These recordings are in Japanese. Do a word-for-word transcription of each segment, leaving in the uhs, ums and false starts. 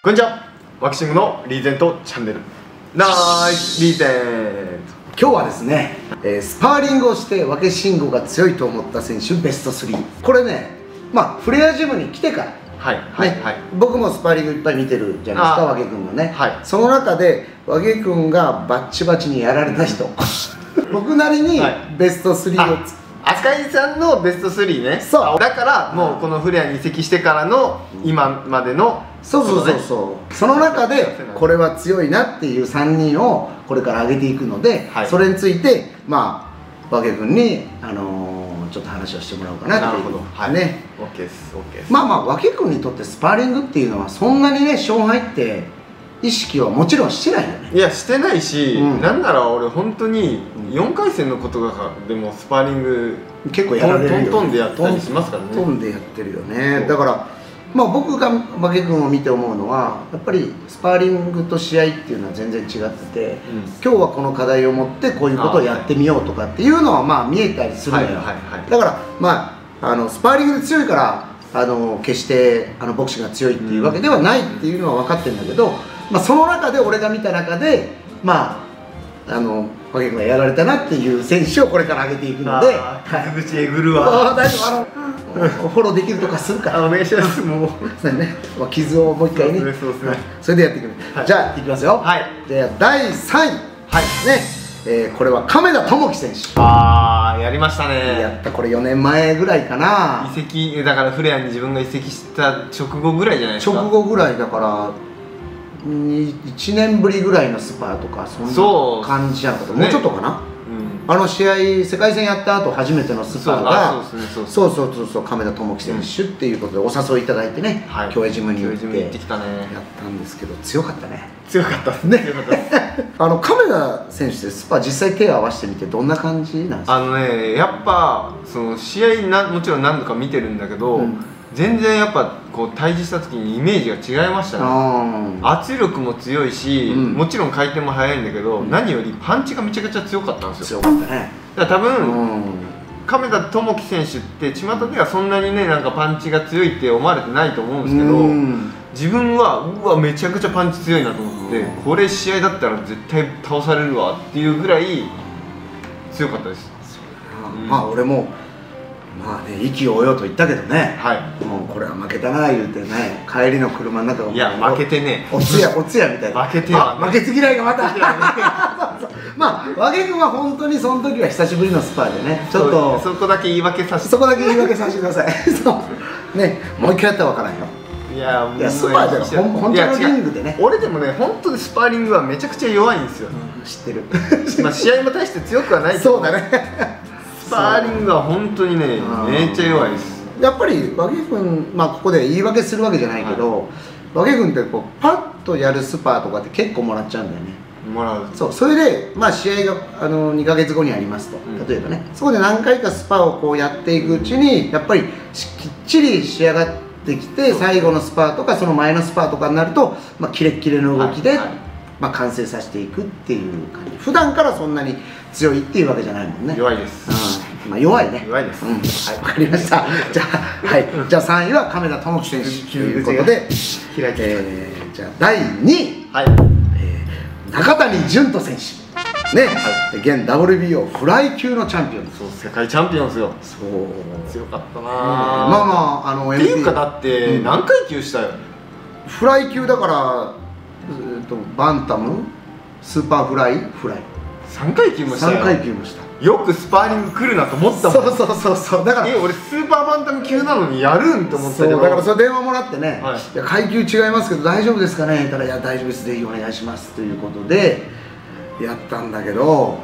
こんにちは、ワクシングのリーゼントチャンネル。ナイスリーゼント。今日はですね、えー、スパーリングをしてワクシングが強いと思った選手ベストスリー。これね、まあフレアジムに来てから、はいはい、ね、はい、僕もスパーリングいっぱい見てるじゃないですか、和毛君のね、はい、その中で和毛君がバッチバチにやられた人僕なりにベストスリーをつ赤井さんのベストスリーね。そうだからもうこのフレアに移籍してからの今までの、そうそうそうそう、その中でこれは強いなっていうさんにんをこれから上げていくので、はい、それについてまあ和毛君にあのー、ちょっと話をしてもらおうかなっていうことね。まあまあ和毛君にとってスパーリングっていうのはそんなにね勝敗って意識はもちろんしてないよね。いやしてないし、うん、なんなら俺本当によんかいせんのことがでもスパーリング結構やられるよね。トントンでやったりしますからね。トントンでやってるよね。だからまあ僕が和毛君を見て思うのはやっぱりスパーリングと試合っていうのは全然違ってて、うん、今日はこの課題を持ってこういうことをやってみようとかっていうのはまあ見えたりするのよ。だからまああのスパーリングで強いからあの決してあのボクシングが強いっていうわけではないっていうのは分かってるんだけど、まあ、その中で俺が見た中でまああの和毛君がやられたなっていう選手をこれから上げていくので、傷口えぐるわ。大丈夫、あのフォローできるとかするからお願いします。もうそうね、傷をもう一回ね、それでやっていく。じゃあいきますよ。じゃあだいさんいね、これは亀田智樹選手。ああやりましたね。やった。これよねんまえぐらいかな、移籍だからフレアに自分が移籍した直後ぐらいじゃないですか。直後ぐらいだからいちねんぶりぐらいのスパーとかそんな感じやんかと、もうちょっとかな。あの試合世界戦やった後初めてのスパーがそうそうそうそう亀田智樹選手っていうことでお誘いいただいてね、競泳ジムに行ってきたね、やったんですけど強かったね。強かったね。あの亀田選手でスパ実際手を合わせてみてどんな感じなんですか？あのね、やっぱその試合なもちろん何度か見てるんだけど、全然やっぱこう対峙した時にイメージが違いましたね。圧力も強いし、うん、もちろん回転も速いんだけど、うん、何よりパンチがめちゃくちゃ強かったんですよ。強かったね。だから多分、うん、亀田智樹選手って巷ではそんなにねなんかパンチが強いって思われてないと思うんですけど、うん、自分はうわめちゃくちゃパンチ強いなと思って、うん、これ試合だったら絶対倒されるわっていうぐらい強かったです。まあ俺もまあね、息を追ようと言ったけどね、はい、もうこれは負けたな言うてね、帰りの車の中をいや負けてね、おつやおつやみたいな、負けては負けず嫌いがまたまあ和毛君は本当にその時は久しぶりのスパーでね、ちょっとそこだけ言い訳させてそこだけ言い訳させてくださいそうね、もう一回やったらわからんよ。いやいやスパーじゃん、本当のリングでね。俺でもね本当にスパーリングはめちゃくちゃ弱いんですよ。知ってる。まあ試合も大して強くはない。そうだね。スパーリングは本当にねめっちゃ弱いです。やっぱり和毛君、まあここで言い訳するわけじゃないけど、和毛君ってこうパッとやるスパーとかって結構もらっちゃうんだよね。もらう。そう、それでまあ試合があのにかげつごにありますと、例えばね、うん、そこで何回かスパをこうやっていくうちにやっぱりきっちり仕上がってきて、最後のスパーとかその前のスパーとかになると、まあ、キレッキレの動きで、はいはい、まあ完成させていくっていう感じ。普段からそんなに強いっていうわけじゃないもんね。弱いです。うん、まあ弱いね。弱いです。うん、はい、わかりました。じゃあ、はい、じゃあさんいは亀田智樹選手ということで。開いて。えー、じゃあだいにい。はい。えー、中谷潤人選手。ね。はい。現 ダブリュービーオー フライ級のチャンピオンです。そう、世界チャンピオンですよ。そう。強かったな。まあまあ、あの。っていうかだって、何階級したよ。フライ級だから。えっとバンタム、スーパーフライ、フライさんかいきゅうもしたよ。さんかいきゅうもした。よくスパーリング来るなと思ったもん。そうそうそうそう。だからえ俺スーパーバンタム級なのにやるんと思ったけど、だからそれ電話もらってね、はい、いや階級違いますけど大丈夫ですかねって言ったら、いや大丈夫です、ぜひお願いしますということでやったんだけど、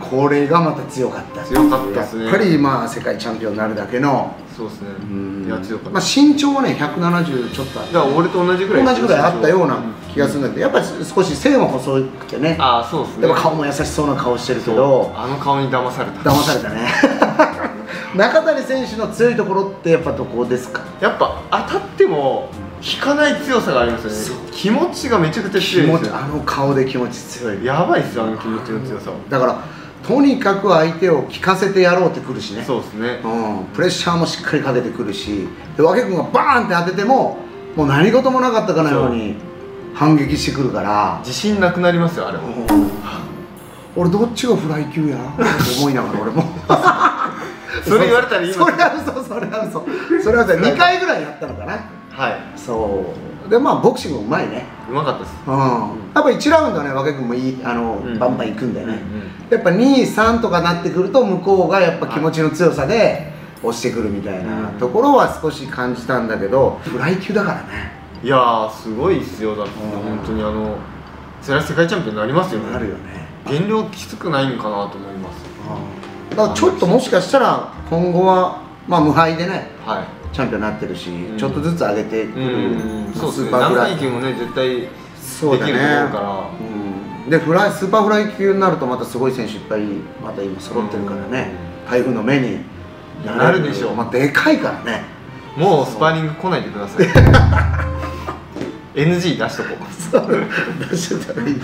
これがまた強かった。強かったですね。やっぱりまあ世界チャンピオンになるだけの、そうですね、いや強かった。身長はねひゃくななじゅうちょっとあって、だから俺と同じぐらい同じぐらいあったような気がするんだけど、やっぱり少し線は細くてね、ああそうですね、でも顔も優しそうな顔してるけど、あの顔に騙された騙されたね中谷選手の強いところってやっぱどこですか？やっぱ当たっても引かない強さがありますよね。気持ちがめちゃくちゃ強いですよ。あの顔で気持ち強い、やばいですよ、あの気持ちの強さ。だからとにかく相手を効かせてやろうってくるしね。そうですね、うん、プレッシャーもしっかりかけてくるし、和毛君がバーンって当ててももう何事もなかったかのように反撃してくるから自信なくなりますよあれも。俺どっちがフライ級やなと思いながら俺もそれ言われたら今それは嘘それは嘘それは嘘にかいぐらいやったのかな。はい、そうでまあボクシングうまいね、うまかったです。うん、やっぱいちラウンドはね和気君もいいあのバンバンいくんだよね。やっぱにさんとかなってくると向こうがやっぱ気持ちの強さで押してくるみたいなところは少し感じたんだけど、フライ級だからね。いやーすごい必要だって本当にあのそれは世界チャンピオンになりますよね。なるよね。減量きつくないんかなと思います。だからちょっともしかしたら今後はまあ無敗でね、はい、チャンピオンになってるし、うん、ちょっとずつ上げてくるスーパーフライ級もね絶対できると思うから。でフライスーパーフライ級になるとまたすごい選手いっぱいまた今揃ってるからね、うん、台風の目になるでしょう。まあでかいからね。もうスパーリング来ないでくださいエヌジー 出しとこう出しといたらいいね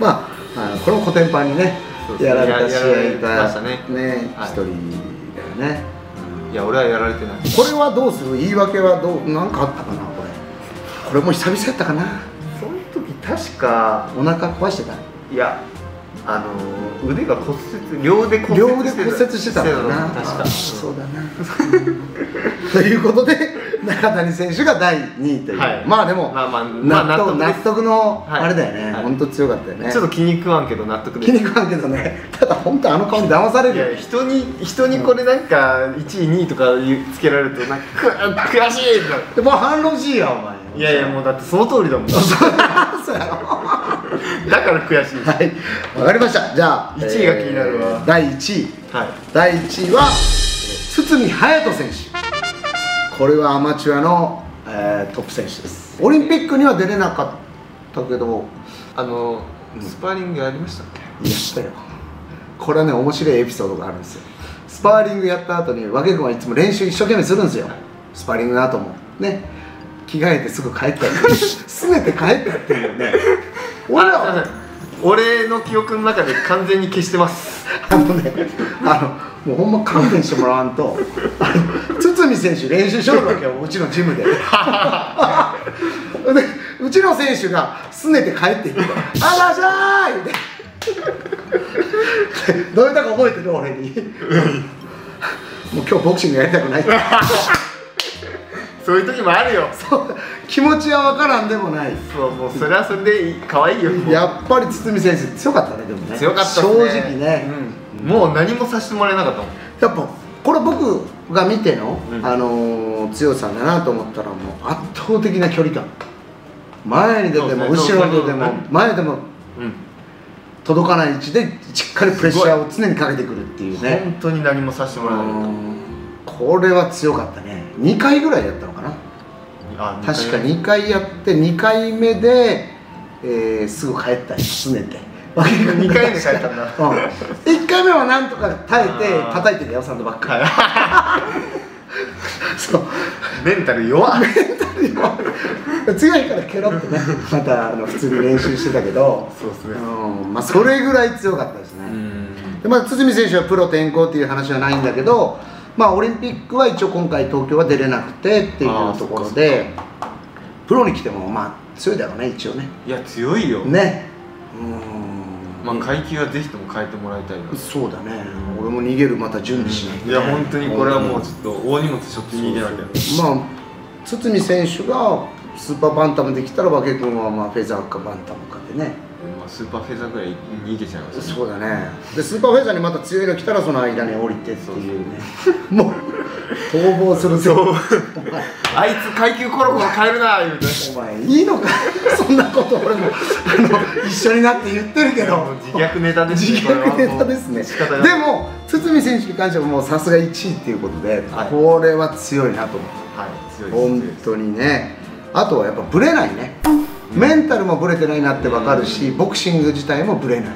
まあ、あこれもコテンパンにねやられた試合がね一人だよね。いや俺はやられてない。これはどうする言い訳はどうなんかあったかな。これこれも久々やったかな。その時確かお腹壊してた。いやあの腕が骨折両腕骨折してたのかな確か。そうだなということで中谷選手がだいにいという、はい、まあでも納得のあれだよね、はい、本当強かったよね。ちょっと気に食わんけど納得です。気に食わんけどね。ただ本当あの顔に騙されるよね。人に人にこれなんかいちいにいとかつけられるとなんか悔しいってもう反論しいやお前。いやいやもうだってその通りだもん。そうやろだから悔しい。はい分かりました。じゃあいちいが気になるわ。だいいちいだいいちいは堤隼人選手。これはアマチュアの、えー、トップ選手です。オリンピックには出れなかったけどあの、うん、スパーリングやりましたっけ。やったよ。これはね面白いエピソードがあるんですよ。スパーリングやった後に和気君はいつも練習一生懸命するんですよ、はい、スパーリングの後もね着替えてすぐ帰ったりすねて帰ったっていうね俺は俺の記憶の中で完全に消してますあのねあのもうほんま勘弁してもらわんと堤選手練習しよるわけようちのジムででうちの選手がすねて帰っていって「あらしゃーい!」ってどうやったか覚えてる俺にもう今日ボクシングやりたくないってそういう時もあるよ。そう気持ちは分からんでもない。そうもうそれはそれで可愛いよ。やっぱり堤選手強かったね。でもね強かったね正直ね、うんもう何もさせてもらえなかったもん。やっぱこれ僕が見ての、うん、あのー、強さだなと思ったらもう圧倒的な距離感。前に出ても後ろに出ても前でも届かない位置でしっかりプレッシャーを常にかけてくるっていうね。本当に何もさせてもらえなかった。これは強かったね。にかいぐらいやったのかな。あ確かにかいやってにかいめで、えー、すぐ帰ったりすねてにかいめで帰ったんだいっかいめはなんとか耐えて叩いてるよサンドバッグそうメンタル弱メンタル弱強いからケロってねまたあの普通に練習してたけどそうですね、うん、まあそれぐらい強かったですね。でまあ堤選手はプロ転向っていう話はないんだけどまあオリンピックは一応今回東京は出れなくてっていうところでプロに来てもまあ強いだろうね一応ね。いや強いよね。うんまあ階級はぜひとも変えてもらいたいな。そうだね俺も逃げるまた準備しないと、ね、いや本当にこれはもうちょっと大荷物しょって逃げなきゃ。まあ堤選手がスーパーバンタムできたら和気君はまあフェザーかバンタムかでね、まあ、スーパーフェザーぐらい逃げちゃいますね。そうだねでスーパーフェザーにまた強いの来たらその間に降りてっていうねもう逃亡するぞあいつ階級コロコロ変えるな言うてお前いいのかそんなこと俺もあの一緒になって言ってるけど自虐ネタですね。自虐ネタですね。でも堤選手に関してはもうさすがいちいっていうことで、はい、これは強いなと思って、はい、強いです本当にね。あとはやっぱブレないね、うん、メンタルもブレてないなって分かるし、うん、ボクシング自体もブレない、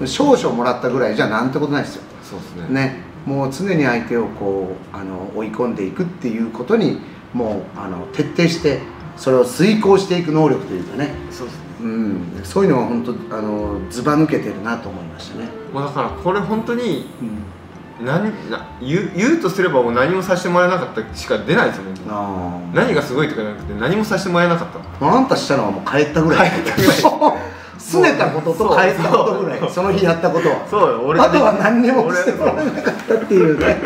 うん、少々もらったぐらいじゃなんてことないですよ。そうですね、ねもう常に相手をこうあの追い込んでいくっていうことにもうあの徹底してそれを遂行していく能力というかね。そうですね、うん、そういうのは本当あのずば抜けてるなと思いましたね。まあだからこれ本当に何な 言, 言うとすればもう何もさせてもらえなかったしか出ないですもん。あ何がすごいとかじゃなくて何もさせてもらえなかった。あんたしたのはもう帰ったぐらい、帰ったぐらいすねたことと帰ったことぐらい、 そ, その日やったことはそうよ。俺あとは何にもしてもらえなかったっていうね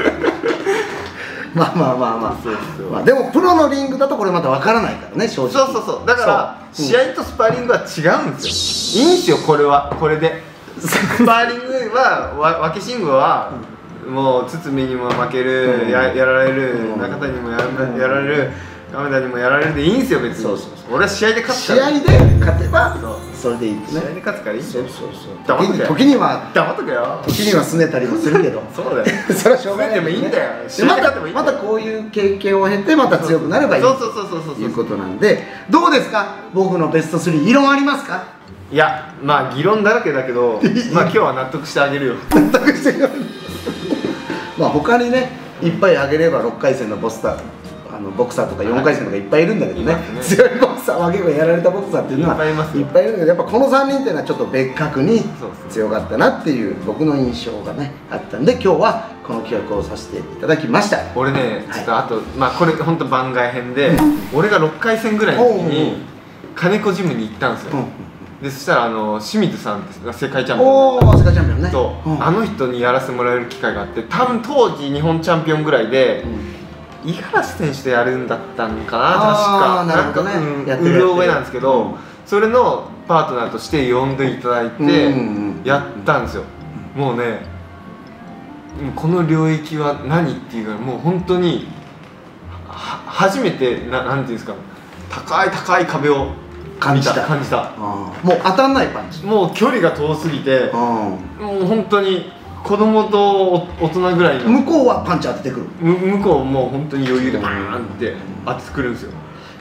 まあまあまあまあそうですよ、まあ、でもプロのリングだとこれまた分からないからね、正直。そうそうそう、だから試合とスパーリングは違うんですよ、うん、いいんですよこれはこれでスパーリングはわけ信号は、うんもう堤にも負ける、うん、や, やられる、うん、中谷にも や,、うん、やられる、亀田にもやられるでいいんですよ別に。そうそうそう、俺は試合で勝つから、試合で勝てば そ, それでいいですね。試合で勝つからいいんだよ。そうそうそう、黙っとけよ。時には黙っとけよ。時には拗ねたりもするけどそうだよそれはしょうがない、拗ねてもいいんだよ。試合で勝ってもいいんだよ。またこういう経験を経てまた強くなればいいということなんで、どうですか僕のベストスリー、異論ありますか？いや、まあ議論だらけだけどまあ今日は納得してあげるよ納得してくれまあ他にね、いっぱいあげればろっかい戦のボスター、あのボクサーとかよんかい戦とかいっぱいいるんだけどね、はい、ね強いボクサー、負けばやられたボクサーっていうのはいっぱいいるんだけど、やっぱこのさんにんっていうのはちょっと別格に強かったなっていう僕の印象がねあったんで、今日はこの企画をさせていただきました。俺ね、ちょっとあと、はい、まあこれほんと番外編で、うん、俺がろっかい戦ぐらいの時に金子ジムに行ったんですよ、うんうんで、そしたらあの清水さんが世界チャンピオン、世界チャンピオンね、そう、うん、あの人にやらせてもらえる機会があって、多分当時日本チャンピオンぐらいで、うん、五十嵐選手とやるんだったのかな確か、なんかうろ覚えなんですけど、うん、それのパートナーとして呼んでいただいてやったんですよ。もうね、この領域は何っていうか、もう本当に初めて な, なんていうんですか、高い高い壁を感じた感じた。もう当たんないパンチ、もう距離が遠すぎて、もう本当に子供と大人ぐらいの。向こうはパンチ当ててくる、向こうもう本当に余裕でバーンって当ててくるんですよ。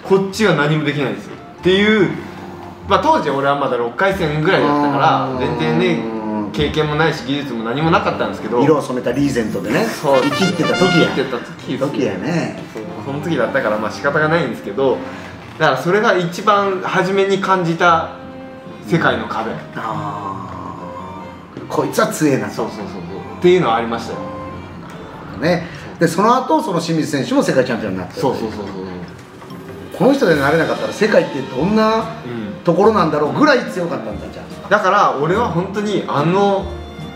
こっちは何もできないんですよっていう、まあ当時俺はまだろっかい戦ぐらいだったから全然ね経験もないし技術も何もなかったんですけど、色を染めたリーゼントでね生きってた時や生きってた時時やね、その時だったからまあ仕方がないんですけど、だからそれが一番初めに感じた世界の壁、うん、あこいつは強えな、そうそうそうそうっていうのはありましたよね。でその後その清水選手も世界チャンピオンになって、そうそうそうそう、この人でなれなかったら世界ってどんなところなんだろうぐらい強かったんだ、うん、じゃあだから俺は本当にあの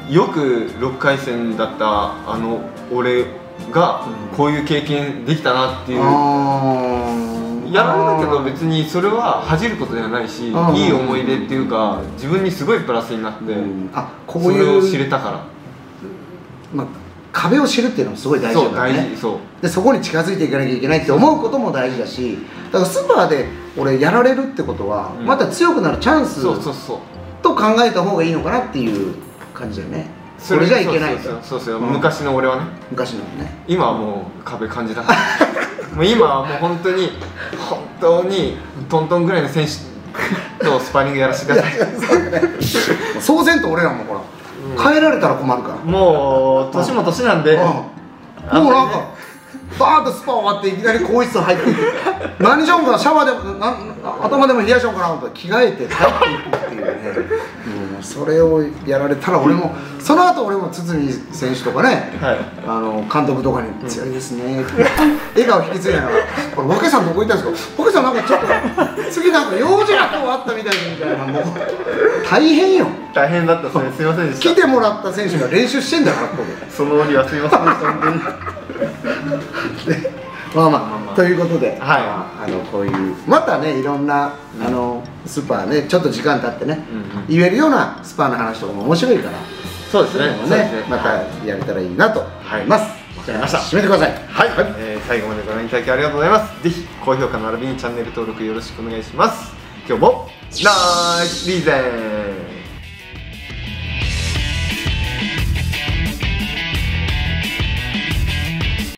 よくろっかい戦だったあの俺がこういう経験できたなっていう、うんやられたけど別にそれは恥じることではないし、いい思い出っていうか自分にすごいプラスになって、あこういうそれを知れたから、まあ、壁を知るっていうのもすごい大事だよね。でそこに近づいていかなきゃいけないって思うことも大事だし、だからスーパーで俺やられるってことはまた強くなるチャンスと考えた方がいいのかなっていう感じだよね。それじゃいけないと。そうそう、昔の俺はね、昔のね、今はもう壁感じたもう今はもう本当に本当にトントンぐらいの選手とスパーリングやらせてくださいそうせんと俺らもほら変えられたら困るから、もう年も年なんで、もうなんかバーッとスパ終わっていきなり更衣室入っていく、何しようかな、シャワーでも頭でも冷やしようかなと着替えて入っていくっていうね、それをやられたら俺もその後俺も堤選手とかね、あの監督とかに「強いですね」って笑顔引き継いだから「これワケさんどこ行ったんですか？ワケさんなんかちょっと次なんか用事が今日あったみたいで」みたいな、もう大変よ、大変だったそれ、すいませんでした。来てもらった選手が練習してんだからここその折はすいませんでした本当にまあまあということで、あのこういうまたねいろんなあのスーパーね、ちょっと時間経ってね言えるようなスパーの話とかも面白いから、そうですね、またやれたらいいなと思います。わかりました、締めてください。はい、最後までご覧いただきありがとうございます。ぜひ高評価並びにチャンネル登録よろしくお願いします。今日もナイスリーゼン